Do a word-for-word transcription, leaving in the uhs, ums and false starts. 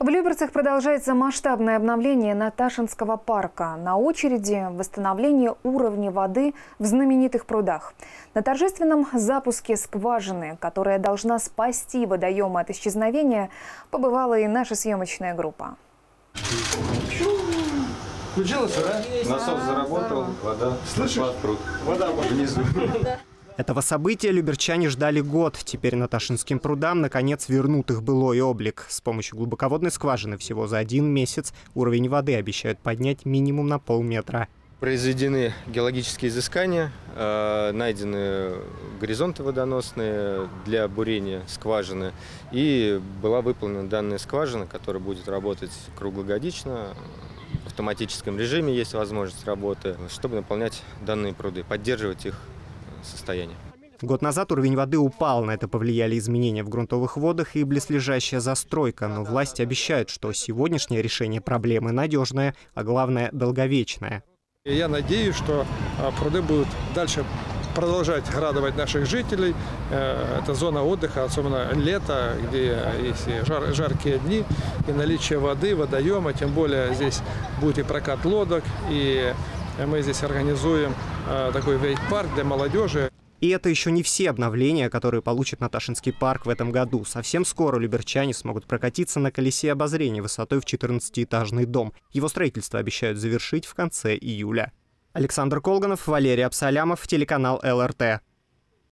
В Люберцах продолжается масштабное обновление Наташинского парка. На очереди восстановление уровня воды в знаменитых прудах. На торжественном запуске скважины, которая должна спасти водоемы от исчезновения, побывала и наша съемочная группа. Включилась, ура! Насос заработал, вода. Слышишь? Вода внизу. Этого события люберчане ждали год. Теперь Наташинским прудам, наконец, вернут их былой облик. С помощью глубоководной скважины всего за один месяц уровень воды обещают поднять минимум на полметра. Произведены геологические изыскания, найдены горизонты водоносные для бурения скважины. И была выполнена данная скважина, которая будет работать круглогодично. В автоматическом режиме есть возможность работы, чтобы наполнять данные пруды, поддерживать их состояние. Год назад уровень воды упал. На это повлияли изменения в грунтовых водах и близлежащая застройка. Но власти обещают, что сегодняшнее решение проблемы надежное, а главное – долговечное. Я надеюсь, что пруды будут дальше продолжать радовать наших жителей. Это зона отдыха, особенно лето, где есть жар, жаркие дни, и наличие воды, водоема. Тем более здесь будет и прокат лодок, и мы здесь организуем такой вейк-парк для молодежи. И это еще не все обновления, которые получит Наташинский парк в этом году. Совсем скоро люберчане смогут прокатиться на колесе обозрения высотой в четырнадцатиэтажный дом. Его строительство обещают завершить в конце июля. Александр Колганов, Валерий Абсалямов, телеканал Эл Эр Тэ.